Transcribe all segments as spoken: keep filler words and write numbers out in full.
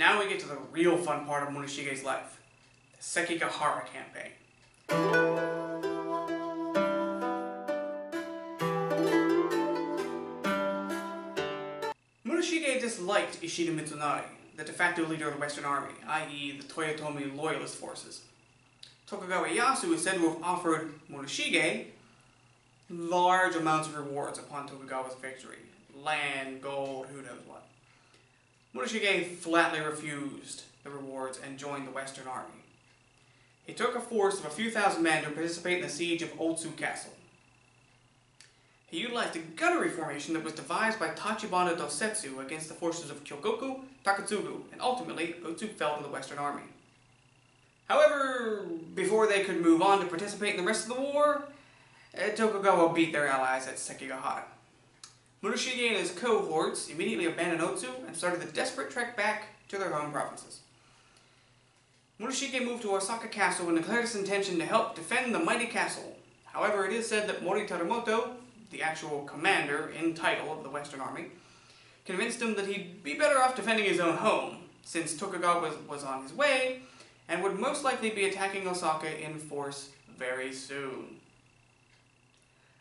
Now we get to the real fun part of Muneshige's life, the Sekigahara campaign. Muneshige disliked Ishida Mitsunari, the de facto leader of the Western Army, that is the Toyotomi loyalist forces. Tokugawa Ieyasu is said to have offered Muneshige large amounts of rewards upon Tokugawa's victory. Land, gold, who knows what. Muneshige flatly refused the rewards and joined the Western Army. He took a force of a few thousand men to participate in the siege of Otsu Castle. He utilized a gunnery formation that was devised by Tachibana Dosetsu against the forces of Kyogoku Takatsugu, and ultimately Otsu fell to the Western Army. However, before they could move on to participate in the rest of the war, Tokugawa beat their allies at Sekigahara. Muneshige and his cohorts immediately abandoned Otsu and started the desperate trek back to their home provinces. Muneshige moved to Osaka Castle and declared his intention to help defend the mighty castle. However, it is said that Mori Terumoto, the actual commander in title of the Western Army, convinced him that he'd be better off defending his own home, since Tokugawa was, was on his way and would most likely be attacking Osaka in force very soon.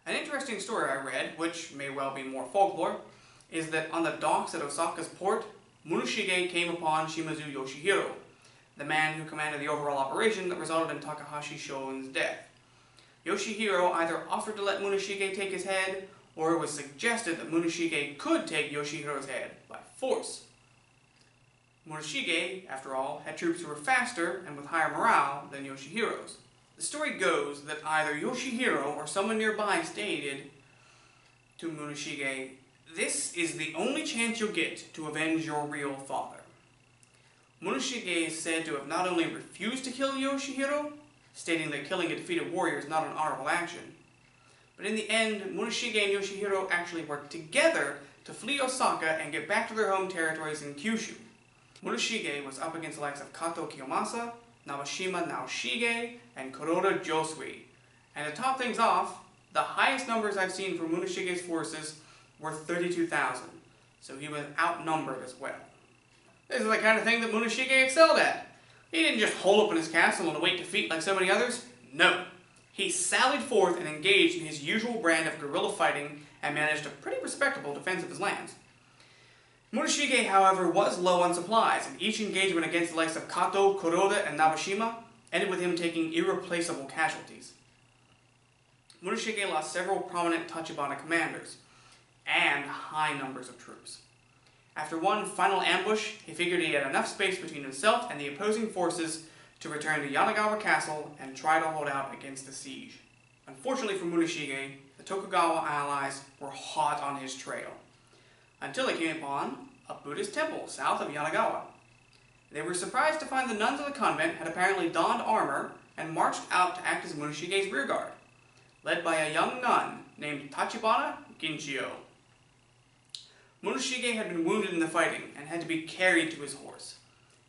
An interesting story I read, which may well be more folklore, is that on the docks at Osaka's port, Muneshige came upon Shimazu Yoshihiro, the man who commanded the overall operation that resulted in Takahashi Shoun's death. Yoshihiro either offered to let Muneshige take his head, or it was suggested that Muneshige could take Yoshihiro's head by force. Muneshige, after all, had troops who were faster and with higher morale than Yoshihiro's. The story goes that either Yoshihiro or someone nearby stated to Muneshige, "This is the only chance you'll get to avenge your real father." Muneshige is said to have not only refused to kill Yoshihiro, stating that killing a defeated warrior is not an honorable action, but in the end, Muneshige and Yoshihiro actually worked together to flee Osaka and get back to their home territories in Kyushu. Muneshige was up against the likes of Kato Kiyomasa, Nabeshima Naoshige, and Kuroda Josui. And to top things off, the highest numbers I've seen for Muneshige's forces were thirty-two thousand, so he was outnumbered as well. This is the kind of thing that Muneshige excelled at. He didn't just hole up in his castle and await defeat like so many others. No. He sallied forth and engaged in his usual brand of guerrilla fighting and managed a pretty respectable defense of his lands. Muneshige, however, was low on supplies, and each engagement against the likes of Kato, Kuroda, and Nabeshima ended with him taking irreplaceable casualties. Muneshige lost several prominent Tachibana commanders, and high numbers of troops. After one final ambush, he figured he had enough space between himself and the opposing forces to return to Yanagawa Castle and try to hold out against the siege. Unfortunately for Muneshige, the Tokugawa allies were hot on his trail, until they came upon a Buddhist temple south of Yanagawa. They were surprised to find the nuns of the convent had apparently donned armor and marched out to act as Muneshige's rearguard, led by a young nun named Tachibana Ginchiyo. Muneshige had been wounded in the fighting and had to be carried to his horse.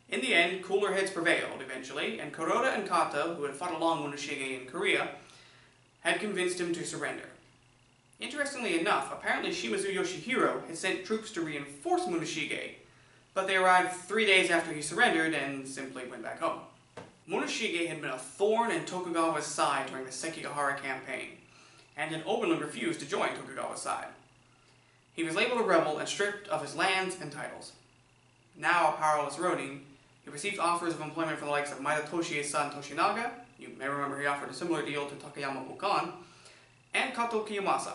In the end, cooler heads prevailed eventually, and Kuroda and Kato, who had fought along Muneshige in Korea, had convinced him to surrender. Interestingly enough, apparently Shimazu Yoshihiro had sent troops to reinforce Muneshige, but they arrived three days after he surrendered and simply went back home. Muneshige had been a thorn in Tokugawa's side during the Sekigahara campaign, and had openly refused to join Tokugawa's side. He was labeled a rebel and stripped of his lands and titles. Now a powerless ronin, he received offers of employment from the likes of Mita Toshie's son Toshinaga, you may remember he offered a similar deal to Takayama Ukon, and Kato Kiyomasa.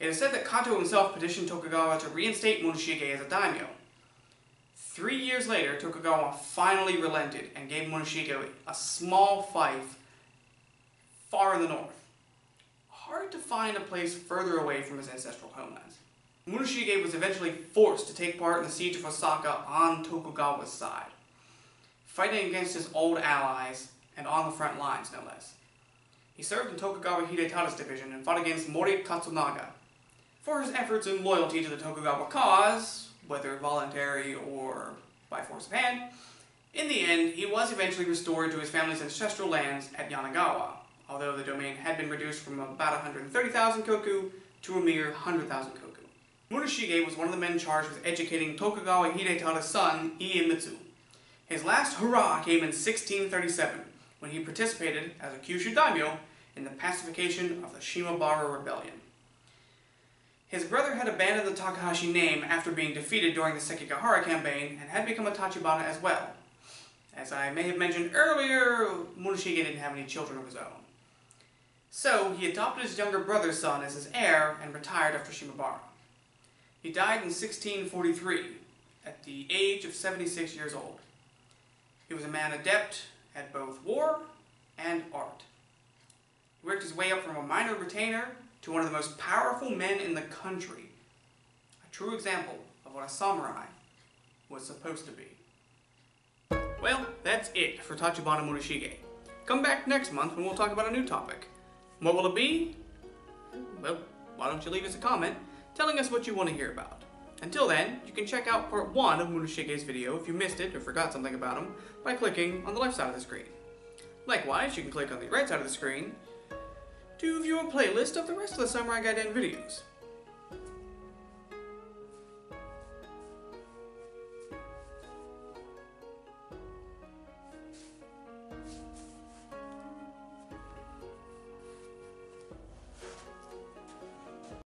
It is said that Kato himself petitioned Tokugawa to reinstate Muneshige as a daimyo. Three years later, Tokugawa finally relented and gave Muneshige a small fief far in the north. Hard to find a place further away from his ancestral homelands. Muneshige was eventually forced to take part in the siege of Osaka on Tokugawa's side, fighting against his old allies and on the front lines, no less. He served in Tokugawa Hidetada's division and fought against Mori Katsunaga. For his efforts and loyalty to the Tokugawa cause, whether voluntary or by force of hand, in the end he was eventually restored to his family's ancestral lands at Yanagawa, although the domain had been reduced from about one hundred thirty thousand koku to a mere one hundred thousand koku. Muneshige was one of the men charged with educating Tokugawa Hidetada's son, Iemitsu, His last hurrah came in sixteen thirty-seven, when he participated as a Kyushu daimyo in the pacification of the Shimabara Rebellion. His brother had abandoned the Takahashi name after being defeated during the Sekigahara campaign and had become a Tachibana as well. As I may have mentioned earlier, Muneshige didn't have any children of his own. So he adopted his younger brother's son as his heir and retired after Shimabara. He died in sixteen forty-three, at the age of seventy-six years old. He was a man adept at both war and art. He worked his way up from a minor retainer to one of the most powerful men in the country, a true example of what a samurai was supposed to be. Well, that's it for Tachibana Muneshige. Come back next month when we'll talk about a new topic. What will it be? Well, why don't you leave us a comment telling us what you want to hear about. Until then, you can check out part one of Muneshige's video if you missed it or forgot something about him by clicking on the left side of the screen. Likewise, you can click on the right side of the screen to view a playlist of the rest of the Samurai Gaiden videos.